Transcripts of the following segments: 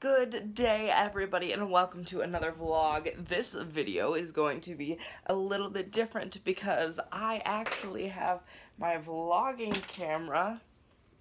Good day everybody and welcome to another vlog. This video is going to be a little bit different because I actually have my vlogging camera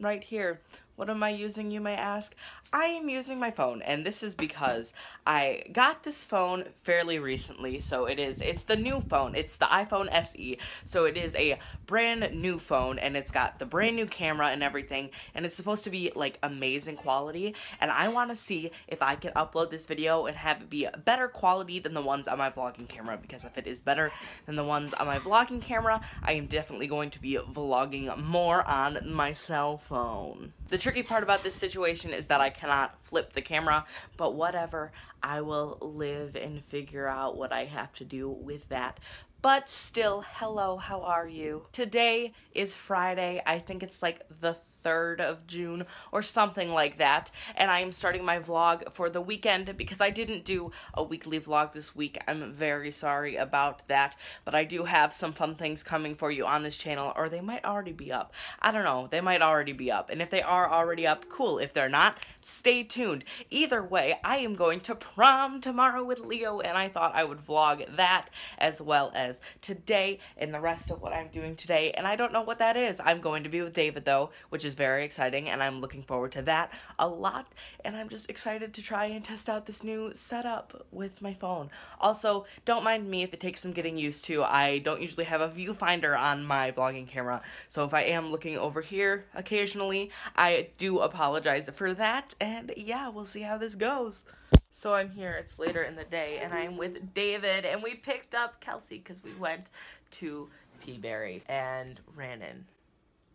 right here. What am I using, you may ask? I am using my phone, and this is because I got this phone fairly recently, so it's the new phone. It's the iPhone SE, so it is a brand new phone, and it's got the brand new camera and everything, and it's supposed to be like amazing quality, and I want to see if I can upload this video and have it be better quality than the ones on my vlogging camera, because if it is better than the ones on my vlogging camera, I am definitely going to be vlogging more on my cell phone. The tricky part about this situation is that I cannot flip the camera, but whatever, I will live and figure out what I have to do with that. But still, hello, how are you? Today is Friday. I think it's like the 3rd of June or something like that, and I am starting my vlog for the weekend because I didn't do a weekly vlog this week. I'm very sorry about that, but I do have some fun things coming for you on this channel, or they might already be up. I don't know, they might already be up, and if they are already up, cool. If they're not, stay tuned. Either way, I am going to prom tomorrow with Leo, and I thought I would vlog that as well as today and the rest of what I'm doing today, and I don't know what that is. I'm going to be with David though, which is very exciting, and I'm looking forward to that a lot, and I'm just excited to try and test out this new setup with my phone. Also, don't mind me if it takes some getting used to. I don't usually have a viewfinder on my vlogging camera, so if I am looking over here occasionally, I do apologize for that, and yeah, we'll see how this goes. So I'm here, it's later in the day, and I'm with David, and we picked up Kelsey because we went to Peaberry and ran in.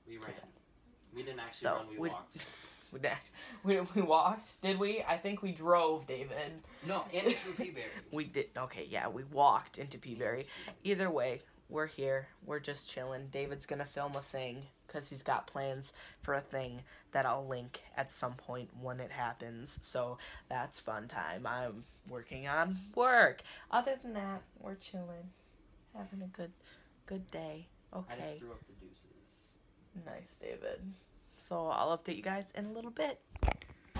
We ran. We didn't actually run, we walked. We walked, did we? I think we drove, David. No, into Peaberry. We did, okay, yeah, we walked into Peaberry. Either way, we're here, we're just chilling. David's gonna film a thing, because he's got plans for a thing that I'll link at some point when it happens, so that's fun time. I'm working on work. Other than that, we're chilling, having a good day, okay. I just threw up the deuces. Nice, David. So I'll update you guys in a little bit.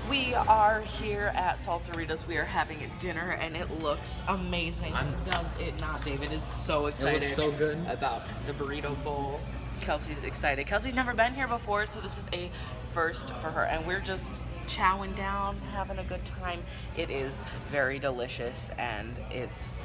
We are here at Salsarita's. We are having dinner, and it looks amazing. Does it not? David is so excited. It looks so good. About the burrito bowl. Kelsey's excited. Kelsey's never been here before, so this is a first for her, and we're just chowing down, having a good time. It is very delicious, and it's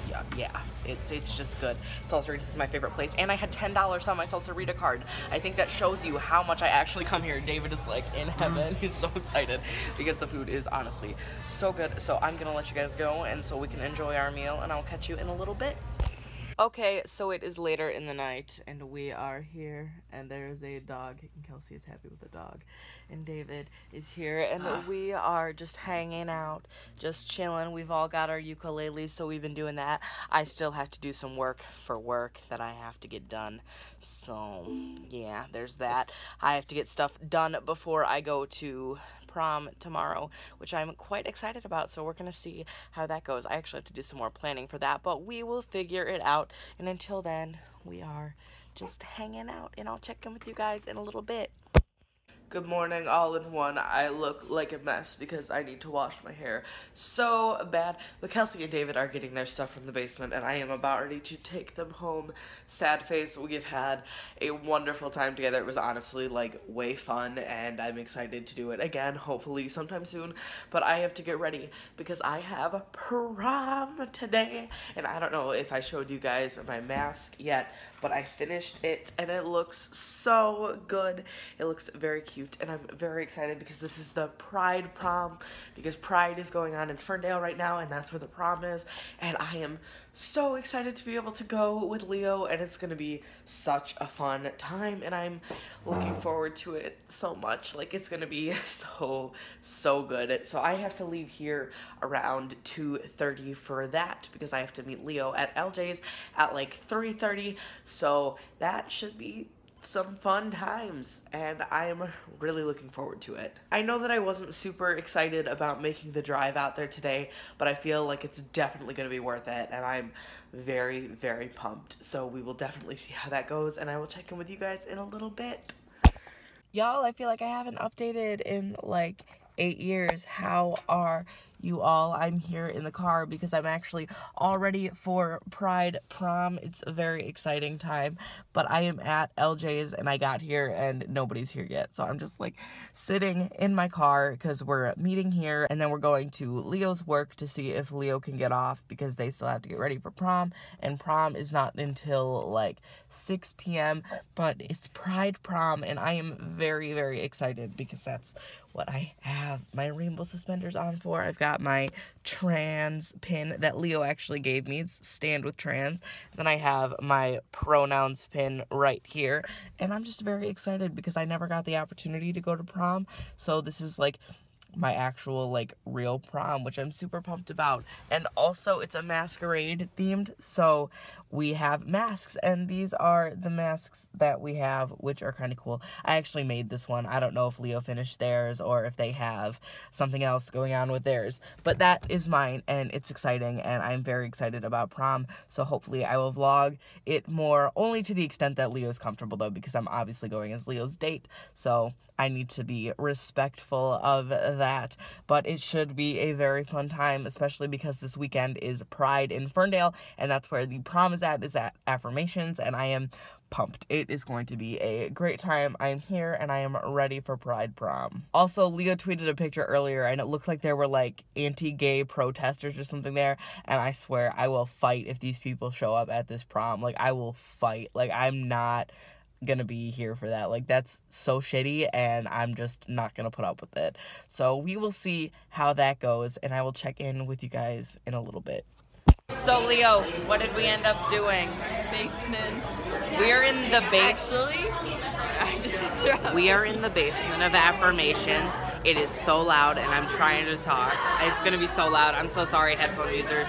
it's just good. Salsarita's is my favorite place, and I had $10 on my Salsarita card. I think that shows you how much I actually come here. David is like in heaven. He's so excited because the food is honestly so good. So I'm gonna let you guys go, and so we can enjoy our meal, and I'll catch you in a little bit. Okay, so it is later in the night, and we are here, and there is a dog, and Kelsey is happy with the dog, and David is here, and we are just hanging out, just chilling. We've all got our ukuleles, so we've been doing that. I still have to do some work that I have to get done, so yeah, there's that. I have to get stuff done before I go to prom tomorrow, which I'm quite excited about, so we're gonna see how that goes. I actually have to do some more planning for that, but we will figure it out, and until then, we are just hanging out, and I'll check in with you guys in a little bit. Good morning, all in one. I look like a mess because I need to wash my hair so bad. But Kelsey and David are getting their stuff from the basement, and I am about ready to take them home. Sad face, we have had a wonderful time together. It was honestly, like, way fun, and I'm excited to do it again, hopefully sometime soon. But I have to get ready because I have prom today, and I don't know if I showed you guys my mask yet, but I finished it, and it looks so good. It looks very cute. And I'm very excited because this is the Pride prom, because Pride is going on in Ferndale right now, and that's where the prom is, and I am so excited to be able to go with Leo, and it's gonna be such a fun time, and I'm looking forward to it so much. Like, it's gonna be so good. So I have to leave here around 2:30 for that, because I have to meet Leo at LJ's at like 3:30, so that should be some fun times, and I am really looking forward to it. I know that I wasn't super excited about making the drive out there today, but I feel like it's definitely gonna be worth it, and I'm very, very pumped, so we will definitely see how that goes, and I will check in with you guys in a little bit. Y'all, I feel like I haven't updated in like 8 years. How are you all? I'm here in the car because I'm actually all ready for Pride Prom. It's a very exciting time, but I am at LJ's and I got here and nobody's here yet, so I'm just like sitting in my car because we're meeting here and then we're going to Leo's work to see if Leo can get off because they still have to get ready for prom, and prom is not until like 6 p.m. but it's Pride Prom and I am very, very excited because that's what I have my rainbow suspenders on for. I've got my trans pin that Leo actually gave me. It's Stand With Trans. Then I have my pronouns pin right here. And I'm just very excited because I never got the opportunity to go to prom. So this is like my actual like real prom, which I'm super pumped about. And also it's a masquerade themed, so we have masks, and these are the masks that we have, which are kind of cool. I actually made this one. I don't know if Leo finished theirs or if they have something else going on with theirs, but that is mine and it's exciting and I'm very excited about prom, so hopefully I will vlog it more, only to the extent that Leo's comfortable though, because I'm obviously going as Leo's date, so I need to be respectful of that. But it should be a very fun time, especially because this weekend is Pride in Ferndale, and that's where the prom is at Affirmations, and I am pumped. It is going to be a great time. I am here and I am ready for Pride Prom. Also, Leo tweeted a picture earlier and it looked like there were like anti-gay protesters or something there, and I swear I will fight if these people show up at this prom. Like, I will fight. Like, I'm not gonna be here for that. Like, that's so shitty and I'm just not gonna put up with it. So we will see how that goes and I will check in with you guys in a little bit. So Leo, what did we end up doing? Basement. We're in the basement. I just we are in the basement of Affirmations. It is so loud and I'm trying to talk. It's gonna be so loud. I'm so sorry, headphone users.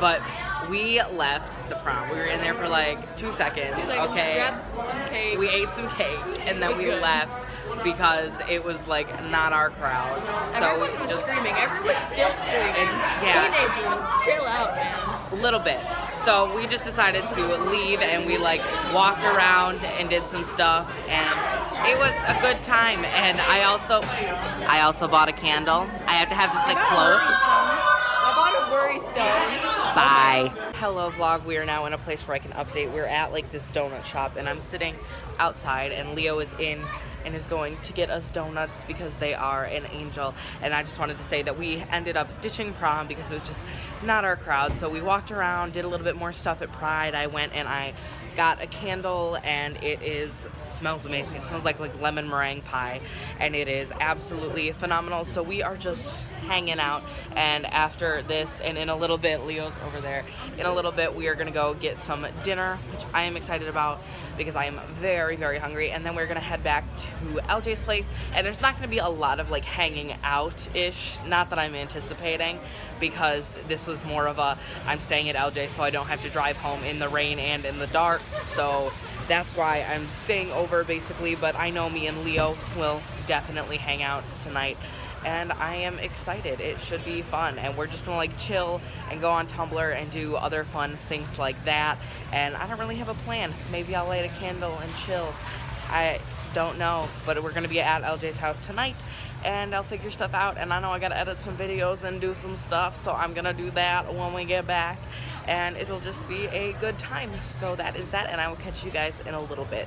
But we left the prom. We were in there for like 2 seconds. Like, okay. We grabbed some cake. We ate some cake and then we left because it was like not our crowd. So everyone was just screaming. Everyone's still screaming. It's, yeah. Teenagers, chill out, man. A little bit. So we just decided to leave and we like walked around and did some stuff, and it was a good time. And I also bought a candle. I have to have this like close. Bye. Hello vlog, we are now in a place where I can update. We're at like this donut shop and I'm sitting outside and Leo is in and is going to get us donuts because they are an angel. And I just wanted to say that we ended up ditching prom because it was just not our crowd. So we walked around, did a little bit more stuff at Pride. I went and I got a candle and it smells amazing. It smells like lemon meringue pie and it is absolutely phenomenal. So we are just hanging out, and after this and in a little bit, Leo's over there, in a little bit we are gonna go get some dinner, which I am excited about because I am very, very hungry, and then we're gonna head back to LJ's place, and there's not gonna be a lot of like hanging out-ish, not that I'm anticipating, because this was more of a I'm staying at LJ so I don't have to drive home in the rain and in the dark, so that's why I'm staying over basically. But I know me and Leo will definitely hang out tonight and I am excited. It should be fun, and we're just gonna like chill and go on Tumblr and do other fun things like that. And I don't really have a plan. Maybe I'll light a candle and chill. I don't know, but we're gonna be at LJ's house tonight and I'll figure stuff out. And I know I gotta edit some videos and do some stuff, so I'm gonna do that when we get back, and it'll just be a good time. So that is that, and I will catch you guys in a little bit.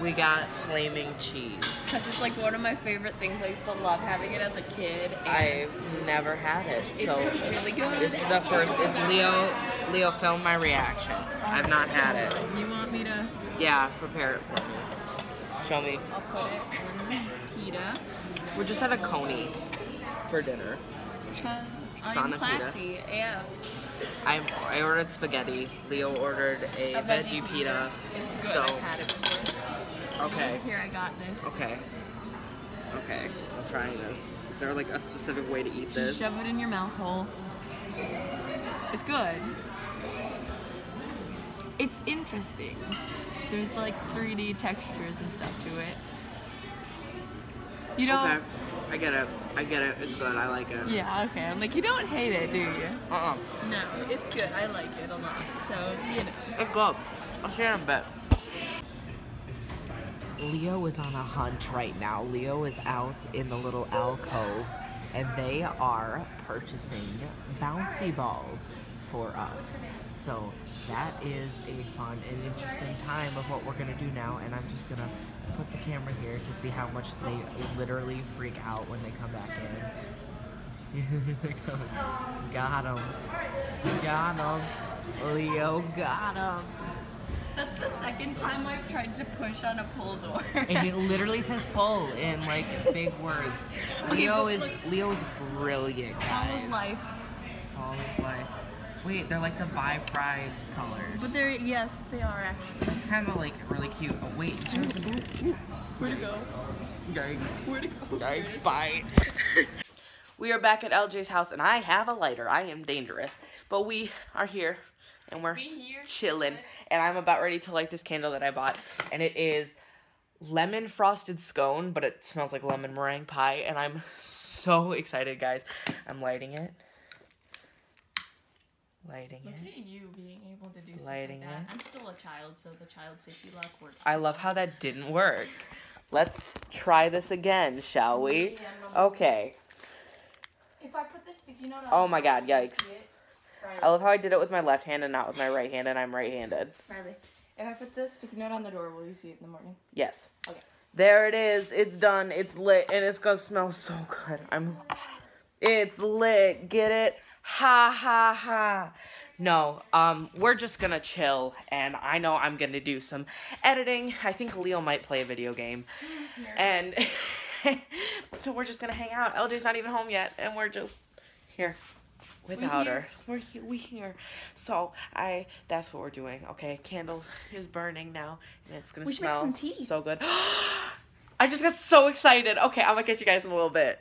We got flaming cheese because it's like one of my favorite things. I used to love having it as a kid. I've never had it, so it's really good. This is the first. It's Leo filmed my reaction. I've not had it. You want me to? Yeah, prepare it for me. Show me. I'll put it in pita. We're just at a Coney for dinner. Because I'm classy, yeah. I ordered spaghetti. Leo ordered a veggie pita. It's good. So I've had it before. Okay. Here, I got this. Okay. Okay. I'm trying this. Is there like a specific way to eat this? Shove it in your mouth hole. It's good. It's interesting. There's like 3D textures and stuff to it. You don't. Okay. I get it. It's good. I like it. Yeah, okay. I'm like, you don't hate it, do you? Uh-uh. No, it's good. I like it a lot. So, you know. It's good. I'll share in a bit. Leo is on a hunt right now. Leo is out in the little alcove, and they are purchasing bouncy balls for us. So that is a fun and interesting time of what we're gonna do now, and I'm just gonna put the camera here to see how much they literally freak out when they come back in. Got him. Got him. Leo got him. That's the second time I've tried to push on a pull door. And it literally says pull in like big words. Leo's brilliant, guys. All his life. All his life. Wait, they're like the bi-pride colors. But they're, yes, they are actually. That's kind of like really cute. Oh, wait. Where'd it go? Yikes. Where'd it go? Yikes, bye. We are back at LJ's house, and I have a lighter. I am dangerous. But we are here. And we're chilling, and I'm about ready to light this candle that I bought, and it is lemon frosted scone, but it smells like lemon meringue pie, and I'm so excited, guys. I'm lighting it. Lighting it. Look at you being able to do something like that. I'm still a child, so the child safety lock works. I love how that didn't work. Let's try this again, shall we? Okay. If I put this sticky note on, oh my god, yikes. I love how I did it with my left hand and not with my right hand, and I'm right-handed. Riley, if I put this sticky note on the door, will you see it in the morning? Yes. Okay. There it is. It's done. It's lit, and it's gonna smell so good. It's lit. Get it? Ha, ha, ha. No, we're just gonna chill, and I know I'm gonna do some editing. I think Leo might play a video game, and so we're just gonna hang out. LJ's not even home yet, and we're just here. Without her. We're here. So that's what we're doing. Okay, candle is burning now, and it's gonna smell so good. I just got so excited. Okay, I'm gonna catch you guys in a little bit.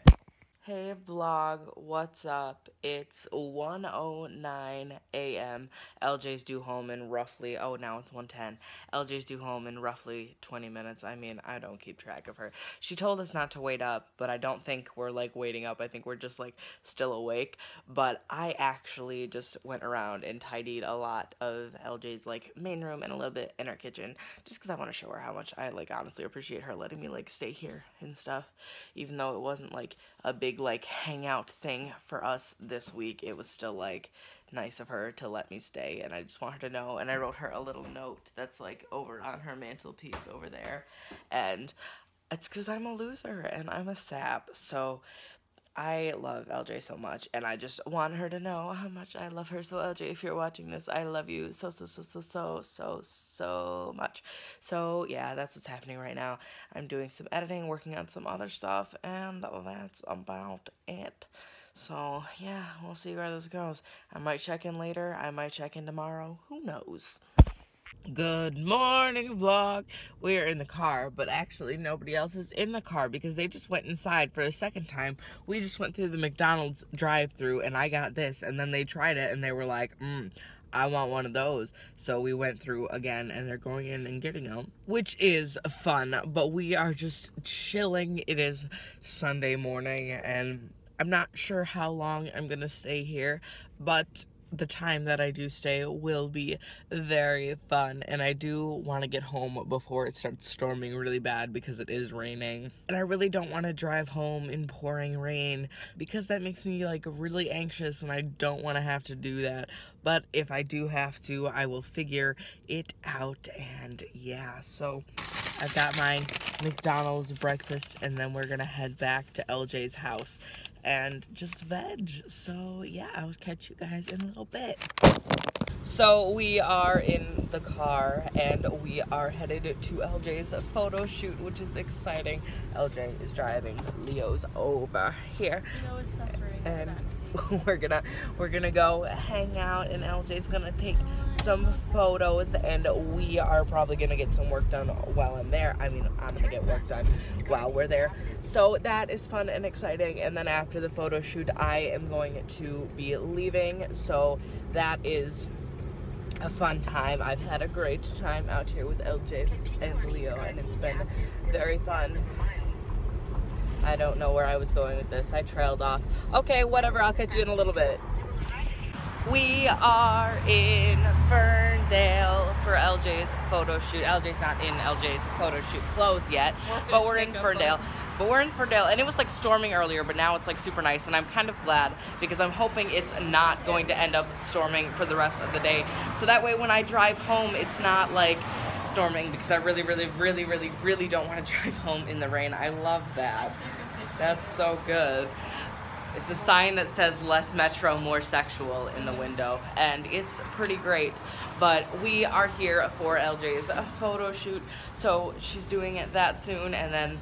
Hey vlog, what's up? It's 1:09 a.m. LJ's due home in roughly, oh now it's 1:10. LJ's due home in roughly 20 minutes. I mean, I don't keep track of her. She told us not to wait up, but I don't think we're like waiting up. I think we're just like still awake. But I actually just went around and tidied a lot of LJ's like main room and a little bit in her kitchen, just because I want to show her how much I like honestly appreciate her letting me like stay here and stuff, even though it wasn't like a big like hangout thing for us this week. It was still like nice of her to let me stay, and I just want her to know, and I wrote her a little note that's like over on her mantelpiece over there, and it's because I'm a loser and I'm a sap, so I love LJ so much, and I just want her to know how much I love her. So LJ, if you're watching this, I love you so much. So yeah, that's what's happening right now. I'm doing some editing, working on some other stuff, and that's about it. So yeah, we'll see where this goes. I might check in later. I might check in tomorrow. Who knows? Good morning vlog. We're in the car, but actually nobody else is in the car because they just went inside for the second time. We just went through the McDonald's drive-thru and I got this, and then they tried it and they were like, I want one of those. So we went through again, and they're going in and getting them, which is fun, but we are just chilling. It is Sunday morning, and I'm not sure how long I'm gonna stay here, but the time that I do stay will be very fun, and I do want to get home before it starts storming really bad because it is raining, and I really don't want to drive home in pouring rain because that makes me like really anxious, and I don't want to have to do that. But if I do have to, I will figure it out. And yeah, so I've got my McDonald's breakfast, and then we're gonna head back to LJ's house and just veg. So yeah, I'll catch you guys in a little bit. So we are in the car, and we are headed to LJ's photo shoot, which is exciting. LJ is driving, Leo's over here. Leo is suffering in the backseat. We're gonna go hang out, and LJ's gonna take some photos, and we are probably gonna get some work done while I'm there. I mean, I'm gonna get work done while we're there. So that is fun and exciting, and then after the photo shoot, I am going to be leaving, so that is a fun time. I've had a great time out here with LJ and Leo, and it's been very fun. I don't know where I was going with this. I trailed off. Okay, whatever. I'll catch you in a little bit. We are in Ferndale for LJ's photo shoot. LJ's not in LJ's photo shoot clothes yet, but we're in Ferndale. And it was like storming earlier, but now it's like super nice, and I'm kind of glad because I'm hoping it's not going to end up storming for the rest of the day. So that way when I drive home, it's not like storming, because I really don't want to drive home in the rain. I love that. That's so good. It's a sign that says less metro, more sexual in the window, and it's pretty great. But we are here for LJ's photo shoot, so she's doing it that soon, and then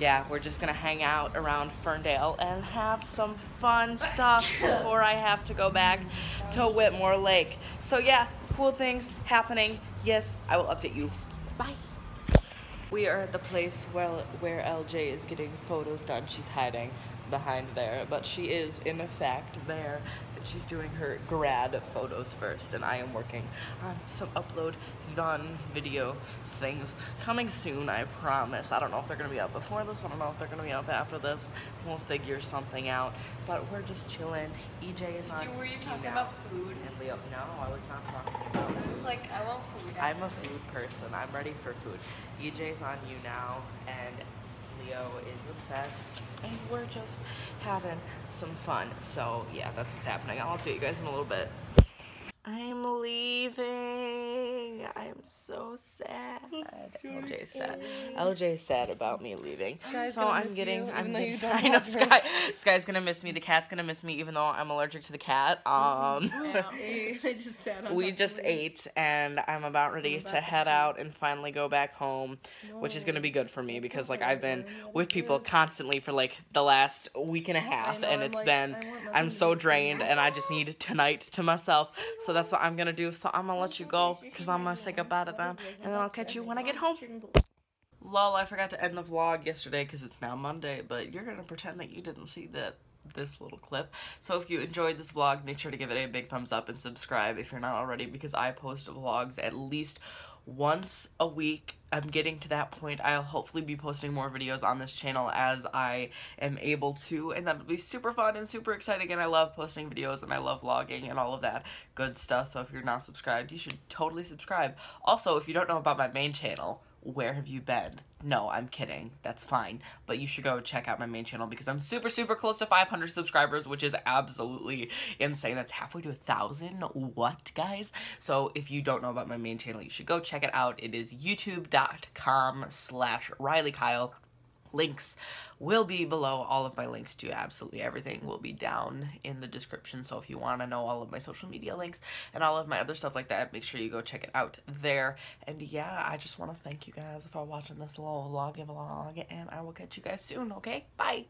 yeah, we're just gonna hang out around Ferndale and have some fun stuff before I have to go back to Whitmore Lake. So yeah, cool things happening. Yes, I will update you. Bye. We are at the place where LJ is getting photos done. She's hiding behind there, but she is in fact there, and she's doing her grad photos first, and I am working on some upload done video things coming soon, I promise. I don't know if they're gonna be up before this, I don't know if they're gonna be up after this. We'll figure something out, but we're just chilling. EJ is on. Were you talking about food? And Leo, no, I was not talking about food. I was like, I want food. I'm a food person, I'm ready for food. EJ's on You Now, and Leo is obsessed, and we're just having some fun. So yeah, that's what's happening. I'll update you guys in a little bit. I'm leaving. I'm so sad. LJ's sad. LJ's sad about me leaving. Sky's so I'm getting. I know Sky's gonna miss me. The cat's gonna miss me, even though I'm allergic to the cat. We just ate, and I'm about ready to head out and finally go back home, which is gonna be good for me because like I've been with people constantly for like the last week and a half, and it's been. I'm so drained, and I just need tonight to myself. So that's what I'm gonna do. So I'm gonna let you go because I'm gonna say goodbye to them, and then I'll catch you when I get home. Lol, I forgot to end the vlog yesterday because it's now Monday, but you're gonna pretend that you didn't see this little clip. So if you enjoyed this vlog, make sure to give it a big thumbs up and subscribe if you're not already, because I post vlogs at least once a week. I'm getting to that point. I'll hopefully be posting more videos on this channel as I am able to, and that'll be super fun and super exciting, and I love posting videos and I love vlogging and all of that good stuff. So if you're not subscribed, you should totally subscribe. Also, if you don't know about my main channel, where have you been? No, I'm kidding. That's fine. But you should go check out my main channel because I'm super, super close to 500 subscribers, which is absolutely insane. That's halfway to 1,000. What, guys? So if you don't know about my main channel, you should go check it out. It is youtube.com/RileyKyle. Links will be below. All of my links to absolutely everything will be down in the description. So if you want to know all of my social media links and all of my other stuff like that, make sure you go check it out there. And yeah, I just want to thank you guys for watching this little vlog and I will catch you guys soon. Okay, bye.